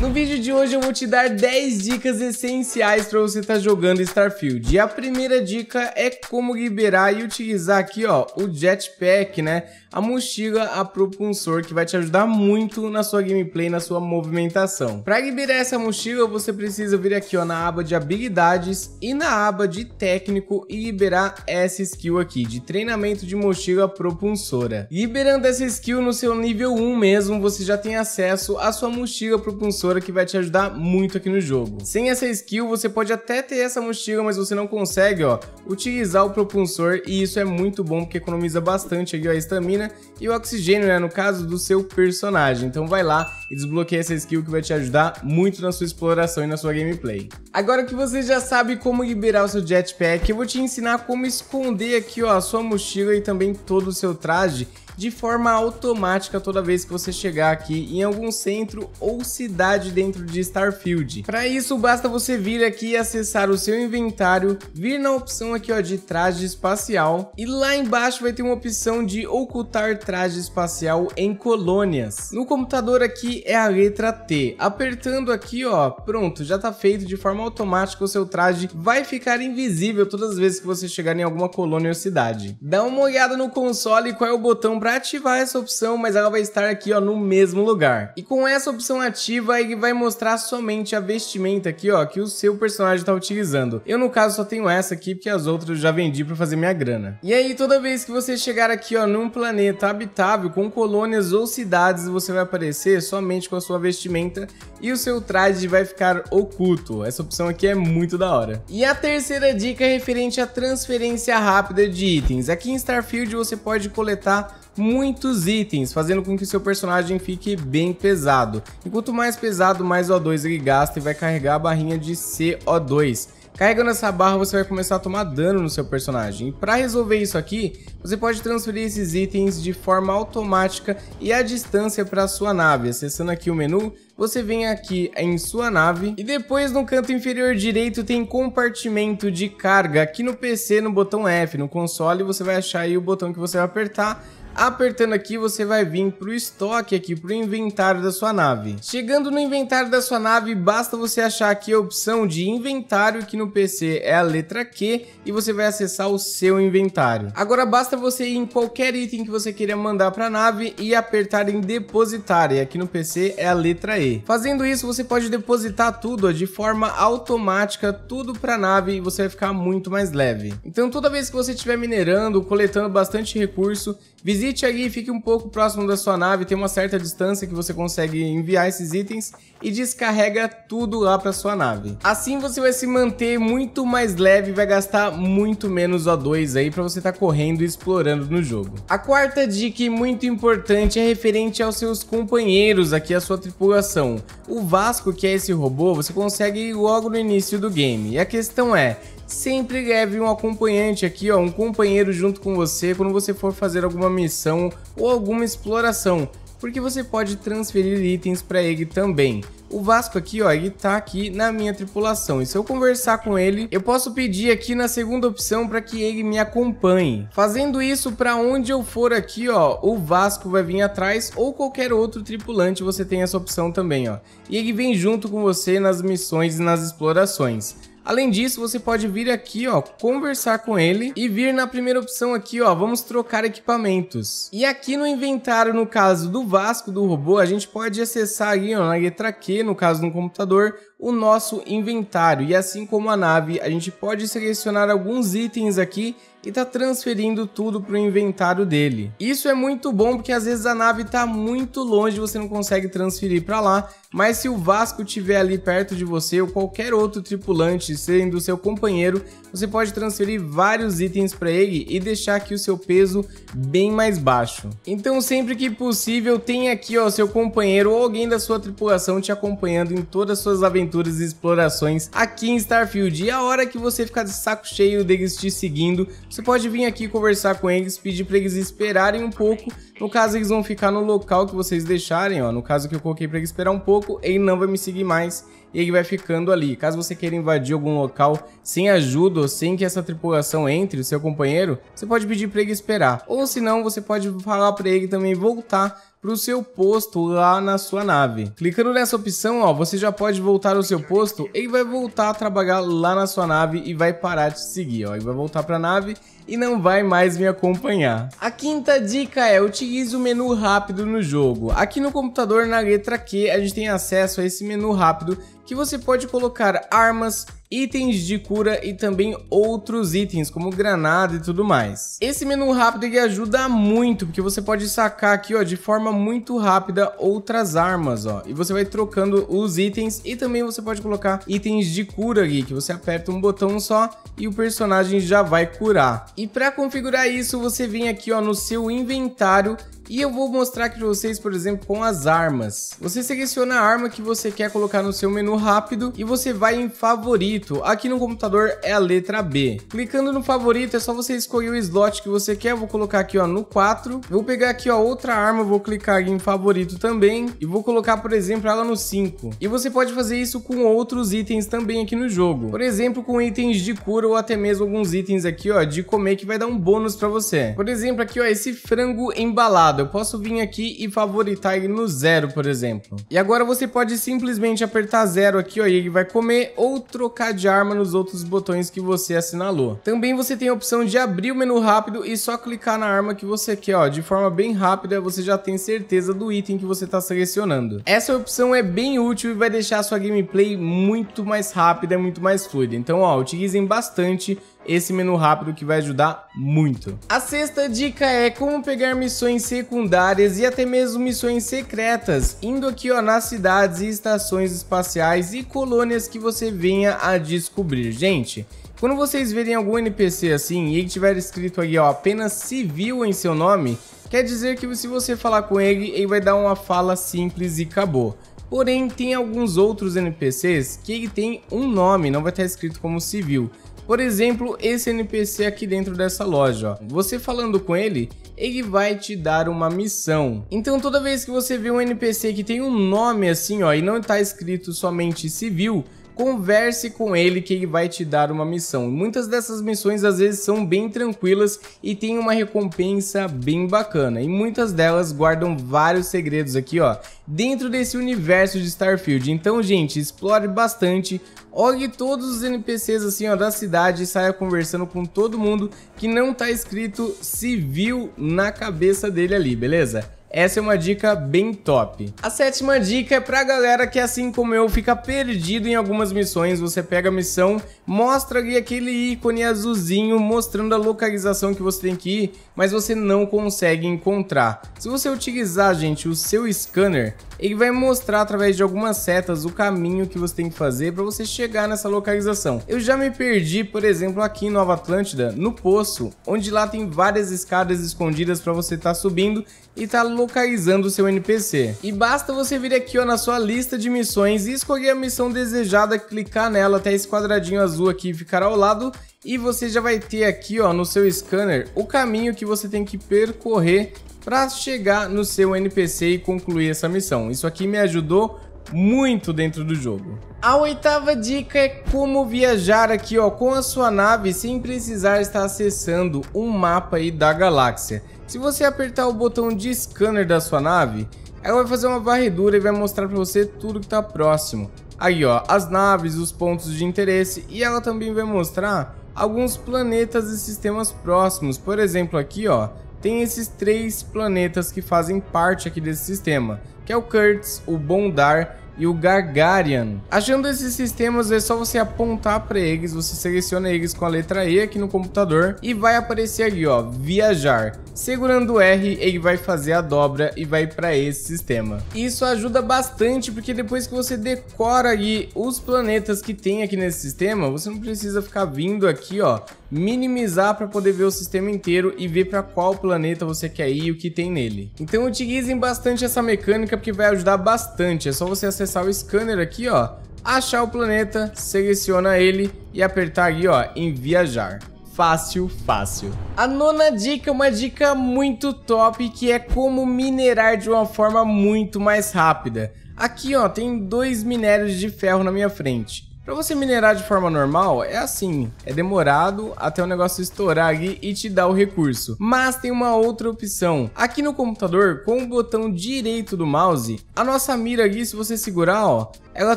No vídeo de hoje eu vou te dar 10 dicas essenciais para você estar jogando Starfield. E a primeira dica é como liberar e utilizar aqui, ó, o jetpack, né? A mochila a propulsor, que vai te ajudar muito na sua gameplay, na sua movimentação. Para liberar essa mochila, você precisa vir aqui, ó, na aba de habilidades e na aba de técnico e liberar essa skill aqui, de treinamento de mochila propulsora. Liberando essa skill no seu nível 1 mesmo, você já tem acesso à sua mochila propulsora, que vai te ajudar muito aqui no jogo. Sem essa skill, você pode até ter essa mochila, mas você não consegue, ó, utilizar o propulsor, e isso é muito bom, porque economiza bastante aqui, ó, a estamina e o oxigênio, né, no caso do seu personagem. Então vai lá e desbloqueia essa skill, que vai te ajudar muito na sua exploração e na sua gameplay. Agora que você já sabe como liberar o seu jetpack, eu vou te ensinar como esconder aqui, ó, a sua mochila e também todo o seu traje de forma automática toda vez que você chegar aqui em algum centro ou cidade dentro de Starfield. Para isso, basta você vir aqui e acessar o seu inventário, vir na opção aqui, ó, de traje espacial, e lá embaixo vai ter uma opção de ocultar traje espacial em colônias. No computador aqui é a letra T. Apertando aqui, ó, pronto, já tá feito de forma automática, o seu traje vai ficar invisível todas as vezes que você chegar em alguma colônia ou cidade. Dá uma olhada no console qual é o botão para ativar essa opção, mas ela vai estar aqui, ó, no mesmo lugar. E com essa opção ativa, ele vai mostrar somente a vestimenta aqui, ó, que o seu personagem tá utilizando. Eu, no caso, só tenho essa aqui, porque as outras eu já vendi para fazer minha grana. E aí, toda vez que você chegar aqui, ó, num planeta habitável, com colônias ou cidades, você vai aparecer somente com a sua vestimenta e o seu traje vai ficar oculto. Essa opção aqui é muito da hora. E a terceira dica é referente à transferência rápida de itens. Aqui em Starfield, você pode coletar muitos itens, fazendo com que o seu personagem fique bem pesado. E quanto mais pesado, mais O2 ele gasta e vai carregar a barrinha de CO2. Carregando essa barra, você vai começar a tomar dano no seu personagem. E para resolver isso aqui, você pode transferir esses itens de forma automática e à distância para sua nave. Acessando aqui o menu, você vem aqui em sua nave e depois no canto inferior direito tem compartimento de carga. Aqui no PC, no botão F, no console, você vai achar aí o botão que você vai apertar. Apertando aqui, você vai vir pro estoque aqui, pro inventário da sua nave. Chegando no inventário da sua nave, basta você achar aqui a opção de inventário, que no PC é a letra Q, e você vai acessar o seu inventário. Agora basta você ir em qualquer item que você queira mandar pra nave e apertar em depositar, e aqui no PC é a letra E. Fazendo isso, você pode depositar tudo, ó, de forma automática, tudo pra nave, e você vai ficar muito mais leve. Então toda vez que você estiver minerando, coletando bastante recurso, visite ali e fique um pouco próximo da sua nave, tem uma certa distância que você consegue enviar esses itens e descarrega tudo lá para sua nave. Assim você vai se manter muito mais leve e vai gastar muito menos O2 aí para você estar correndo e explorando no jogo. A quarta dica e muito importante é referente aos seus companheiros aqui, a sua tripulação. O Vasco, que é esse robô, você consegue logo no início do game. E a questão é, sempre leve um acompanhante aqui, ó, um companheiro junto com você quando você for fazer alguma missão ou alguma exploração, porque você pode transferir itens para ele também. O Vasco aqui, ó, ele tá aqui na minha tripulação, e se eu conversar com ele, eu posso pedir aqui na segunda opção para que ele me acompanhe. Fazendo isso, para onde eu for aqui, ó, o Vasco vai vir atrás, ou qualquer outro tripulante, você tem essa opção também, ó, e ele vem junto com você nas missões e nas explorações. Além disso, você pode vir aqui, ó, conversar com ele e vir na primeira opção aqui, ó, vamos trocar equipamentos. E aqui no inventário, no caso do Vasco, do robô, a gente pode acessar aí, ó, na letra Q, no caso do computador, o nosso inventário. E assim como a nave, a gente pode selecionar alguns itens aqui e tá transferindo tudo pro inventário dele. Isso é muito bom, porque às vezes a nave tá muito longe, você não consegue transferir para lá, mas se o Vasco estiver ali perto de você, ou qualquer outro tripulante sendo seu companheiro, você pode transferir vários itens para ele e deixar aqui o seu peso bem mais baixo. Então sempre que possível, tem aqui, ó, seu companheiro ou alguém da sua tripulação te acompanhando em todas as suas aventuras e explorações aqui em Starfield. E a hora que você ficar de saco cheio deles te seguindo, você pode vir aqui conversar com eles, pedir para eles esperarem um pouco. No caso, eles vão ficar no local que vocês deixarem, ó. No caso que eu coloquei para ele esperar um pouco, ele não vai me seguir mais e ele vai ficando ali. Caso você queira invadir algum local sem ajuda ou sem que essa tripulação entre, o seu companheiro, você pode pedir para ele esperar. Ou se não, você pode falar para ele também voltar para o seu posto lá na sua nave. Clicando nessa opção, ó, você já pode voltar ao seu posto. Ele vai voltar a trabalhar lá na sua nave e vai parar de seguir, ó. Ele vai voltar para a nave e não vai mais me acompanhar. A quinta dica é: utilize o menu rápido no jogo. Aqui no computador, na letra Q, a gente tem acesso a esse menu rápido que você pode colocar armas, itens de cura e também outros itens como granada e tudo mais. Esse menu rápido ele ajuda muito porque você pode sacar aqui, ó, de forma muito rápida outras armas, ó, e você vai trocando os itens e também você pode colocar itens de cura aqui, que você aperta um botão só e o personagem já vai curar. E para configurar isso, você vem aqui, ó, no seu inventário. E eu vou mostrar aqui para vocês, por exemplo, com as armas. Você seleciona a arma que você quer colocar no seu menu rápido e você vai em favorito. Aqui no computador é a letra B. Clicando no favorito é só você escolher o slot que você quer. Eu vou colocar aqui, ó, no 4. Vou pegar aqui, ó, outra arma, vou clicar em favorito também e vou colocar, por exemplo, ela no 5. E você pode fazer isso com outros itens também aqui no jogo. Por exemplo, com itens de cura ou até mesmo alguns itens aqui, ó, de comer que vai dar um bônus para você. Por exemplo, aqui, ó, esse frango embalado. Eu posso vir aqui e favoritar ele no 0, por exemplo. E agora você pode simplesmente apertar 0 aqui, ó, e ele vai comer, ou trocar de arma nos outros botões que você assinalou. Também você tem a opção de abrir o menu rápido e só clicar na arma que você quer, ó. De forma bem rápida, você já tem certeza do item que você está selecionando. Essa opção é bem útil e vai deixar a sua gameplay muito mais rápida, muito mais fluida. Então, ó, utilizem bastante esse menu rápido que vai ajudar muito. A sexta dica é como pegar missões secundárias e até mesmo missões secretas, indo aqui, ó, nas cidades e estações espaciais e colônias que você venha a descobrir. Gente, quando vocês verem algum NPC assim e ele tiver escrito aí, ó, apenas civil em seu nome, quer dizer que se você falar com ele, ele vai dar uma fala simples e acabou. Porém, tem alguns outros NPCs que ele tem um nome, não vai estar escrito como civil. Por exemplo, esse NPC aqui dentro dessa loja, ó. Você falando com ele, ele vai te dar uma missão. Então, toda vez que você vê um NPC que tem um nome assim, ó, e não está escrito somente civil, converse com ele que ele vai te dar uma missão. Muitas dessas missões às vezes são bem tranquilas e tem uma recompensa bem bacana. E muitas delas guardam vários segredos aqui, ó, dentro desse universo de Starfield. Então, gente, explore bastante, olhe todos os NPCs assim, ó, da cidade e saia conversando com todo mundo que não tá escrito civil na cabeça dele ali, beleza? Essa é uma dica bem top. A sétima dica é pra galera que, assim como eu, fica perdido em algumas missões. Você pega a missão, mostra ali aquele ícone azulzinho mostrando a localização que você tem que ir, mas você não consegue encontrar. Se você utilizar, gente, o seu scanner, ele vai mostrar através de algumas setas o caminho que você tem que fazer para você chegar nessa localização. Eu já me perdi, por exemplo, aqui em Nova Atlântida, no poço, onde lá tem várias escadas escondidas para você estar subindo e tá localizando o seu NPC. E basta você vir aqui, ó, na sua lista de missões e escolher a missão desejada, clicar nela até esse quadradinho azul aqui ficar ao lado e você já vai ter aqui, ó, no seu scanner o caminho que você tem que percorrer para chegar no seu NPC e concluir essa missão. Isso aqui me ajudou muito dentro do jogo. A oitava dica é como viajar aqui, ó, com a sua nave sem precisar estar acessando um mapa aí da galáxia. Se você apertar o botão de scanner da sua nave, ela vai fazer uma varredura e vai mostrar para você tudo que está próximo. Aí, ó, as naves, os pontos de interesse, e ela também vai mostrar alguns planetas e sistemas próximos. Por exemplo, aqui, ó, tem esses 3 planetas que fazem parte aqui desse sistema, que é o Kurtz, o Bondar e o Gargarian. Achando esses sistemas, é só você apontar para eles, você seleciona eles com a letra E aqui no computador e vai aparecer ali, ó, viajar. Segurando o R, ele vai fazer a dobra e vai para esse sistema. Isso ajuda bastante porque depois que você decora ali os planetas que tem aqui nesse sistema, você não precisa ficar vindo aqui, ó, minimizar para poder ver o sistema inteiro e ver para qual planeta você quer ir e o que tem nele. Então utilizem bastante essa mecânica porque vai ajudar bastante. É só você acessar o scanner aqui, ó, achar o planeta, seleciona ele e apertar aqui, ó, em viajar. Fácil, fácil. A nona dica é uma dica muito top, que é como minerar de uma forma muito mais rápida. Aqui, ó, tem 2 minérios de ferro na minha frente. Pra você minerar de forma normal, é assim, é demorado até o negócio estourar aqui e te dar o recurso. Mas tem uma outra opção. Aqui no computador, com o botão direito do mouse, a nossa mira aqui, se você segurar, ó, ela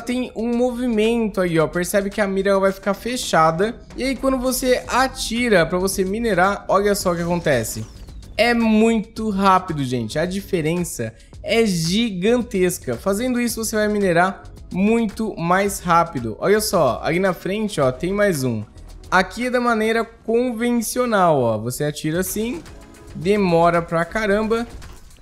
tem um movimento aí, ó, percebe que a mira vai ficar fechada. E aí quando você atira pra você minerar, olha só o que acontece. É muito rápido, gente, a diferença é gigantesca. Fazendo isso, você vai minerar muito mais rápido. Olha só, ali na frente, ó, tem mais um. Aqui é da maneira convencional, ó, você atira assim, demora pra caramba.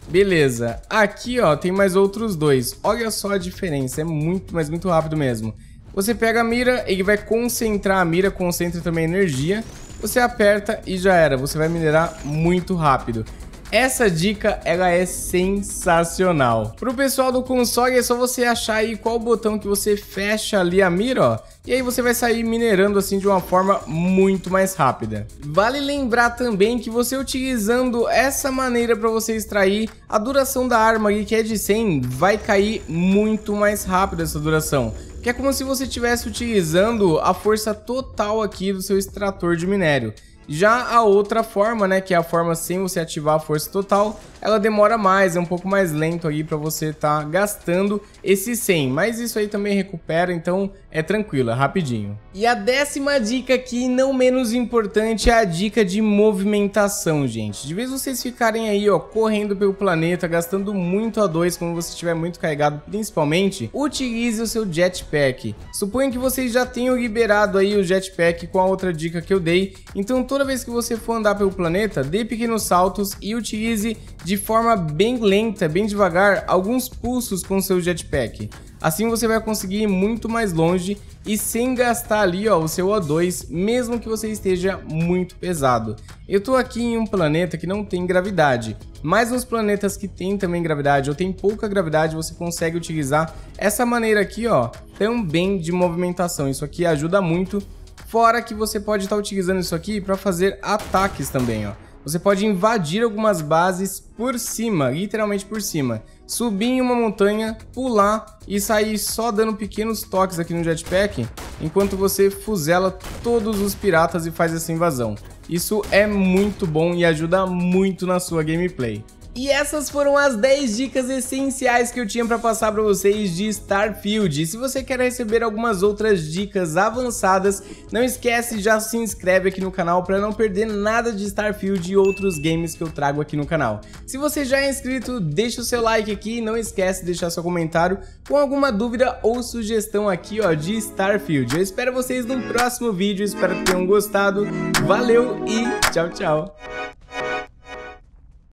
Beleza, aqui, ó, tem mais outros dois. Olha só a diferença, é muito, mas muito rápido mesmo. Você pega a mira, ele vai concentrar a mira, concentra também a energia. Você aperta e já era, você vai minerar muito rápido. Essa dica, ela é sensacional. Pro pessoal do console, é só você achar aí qual botão que você fecha ali a mira, ó. E aí você vai sair minerando assim de uma forma muito mais rápida. Vale lembrar também que você utilizando essa maneira para você extrair, a duração da arma ali, que é de 100, vai cair muito mais rápido essa duração. Que é como se você estivesse utilizando a força total aqui do seu extrator de minério. Já a outra forma, né, que é a forma sem você ativar a força total, ela demora mais, é um pouco mais lento aí para você estar gastando esse 100, mas isso aí também recupera, então é tranquilo, é rapidinho. E a 10ª dica aqui, não menos importante, é a dica de movimentação, gente. De vez vocês ficarem aí, ó, correndo pelo planeta, gastando muito A2 quando você estiver muito carregado, principalmente, utilize o seu jetpack. Suponho que vocês já tenham liberado aí o jetpack com a outra dica que eu dei, então toda vez que você for andar pelo planeta, dê pequenos saltos e utilize de forma bem lenta, bem devagar, alguns pulsos com seu jetpack. Assim você vai conseguir ir muito mais longe e sem gastar ali, ó, o seu O2, mesmo que você esteja muito pesado. Eu tô aqui em um planeta que não tem gravidade, mas nos planetas que tem também gravidade ou tem pouca gravidade, você consegue utilizar essa maneira aqui, ó, também de movimentação. Isso aqui ajuda muito. Fora que você pode estar utilizando isso aqui para fazer ataques também, ó. Você pode invadir algumas bases por cima, literalmente por cima. Subir em uma montanha, pular e sair só dando pequenos toques aqui no jetpack, enquanto você fuzela todos os piratas e faz essa invasão. Isso é muito bom e ajuda muito na sua gameplay. E essas foram as 10 dicas essenciais que eu tinha para passar para vocês de Starfield. Se você quer receber algumas outras dicas avançadas, não esquece, já se inscreve aqui no canal para não perder nada de Starfield e outros games que eu trago aqui no canal. Se você já é inscrito, deixa o seu like aqui e não esquece de deixar seu comentário com alguma dúvida ou sugestão aqui, ó, de Starfield. Eu espero vocês no próximo vídeo, espero que tenham gostado. Valeu e tchau, tchau!